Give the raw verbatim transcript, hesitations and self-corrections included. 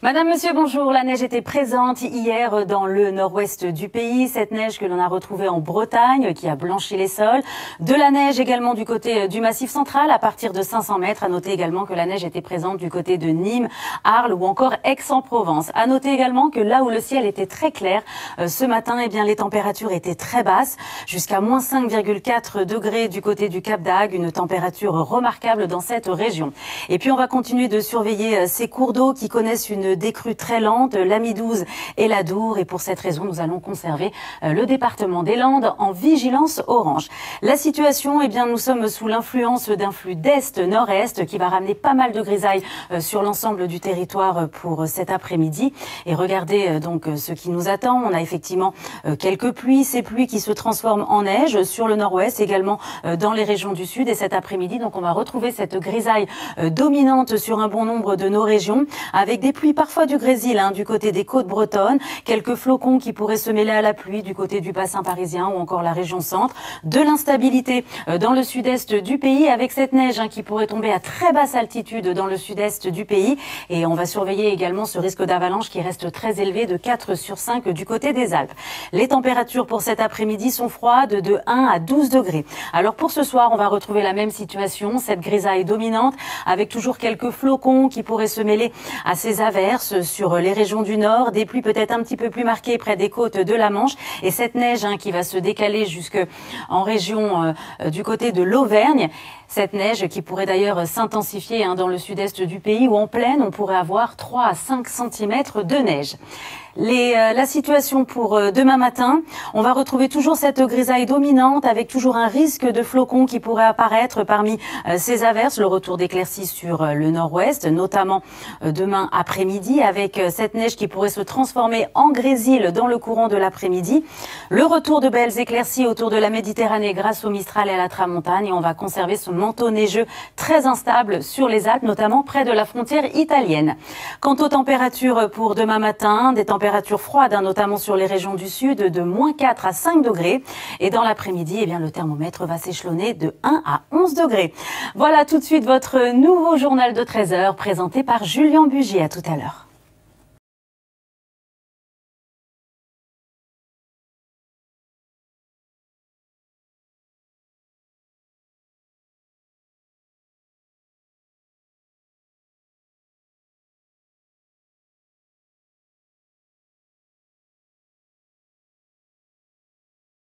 Madame, monsieur, bonjour. La neige était présente hier dans le nord-ouest du pays. Cette neige que l'on a retrouvée en Bretagne, qui a blanchi les sols. De la neige également du côté du Massif central, à partir de cinq cents mètres. À noter également que la neige était présente du côté de Nîmes, Arles ou encore Aix-en-Provence. À noter également que là où le ciel était très clair, ce matin, eh bien, les températures étaient très basses, jusqu'à moins cinq virgule quatre degrés du côté du Cap d'Agde. Une température remarquable dans cette région. Et puis, on va continuer de surveiller ces cours d'eau qui connaissent une décrue très lente, la Midouze et la Dour, et pour cette raison nous allons conserver le département des Landes en vigilance orange. La situation, eh bien, nous sommes sous l'influence d'un flux d'est-nord-est qui va ramener pas mal de grisailles sur l'ensemble du territoire pour cet après-midi. Et regardez donc ce qui nous attend. On a effectivement quelques pluies, ces pluies qui se transforment en neige sur le nord-ouest, également dans les régions du sud, et cet après-midi donc on va retrouver cette grisaille dominante sur un bon nombre de nos régions, avec des pluies parfois du Grésil, hein, du côté des côtes bretonnes, quelques flocons qui pourraient se mêler à la pluie du côté du bassin parisien ou encore la région centre. De l'instabilité dans le sud-est du pays avec cette neige hein, qui pourrait tomber à très basse altitude dans le sud-est du pays. Et on va surveiller également ce risque d'avalanche qui reste très élevé de quatre sur cinq du côté des Alpes. Les températures pour cet après-midi sont froides, de un à douze degrés. Alors pour ce soir, on va retrouver la même situation, cette grisaille dominante avec toujours quelques flocons qui pourraient se mêler à ces averses sur les régions du nord, des pluies peut-être un petit peu plus marquées près des côtes de la Manche, et cette neige hein, qui va se décaler jusqu'en région euh, du côté de l'Auvergne. Cette neige qui pourrait d'ailleurs s'intensifier hein, dans le sud-est du pays, où en plaine on pourrait avoir trois à cinq centimètres de neige. Les, euh, la situation pour euh, demain matin, on va retrouver toujours cette grisaille dominante avec toujours un risque de flocons qui pourrait apparaître parmi euh, ces averses. Le retour d'éclaircies sur euh, le nord-ouest, notamment euh, demain après-midi, avec euh, cette neige qui pourrait se transformer en grésil dans le courant de l'après-midi. Le retour de belles éclaircies autour de la Méditerranée grâce au Mistral et à la Tramontagne, et on va conserver ce manteau neigeux très instable sur les Alpes, notamment près de la frontière italienne. Quant aux températures pour demain matin, des températures Température froide, notamment sur les régions du sud, de moins quatre à cinq degrés. Et dans l'après-midi, eh bien, le thermomètre va s'échelonner de un à onze degrés. Voilà tout de suite votre nouveau journal de treize heures présenté par Julien Bugier. À tout à l'heure.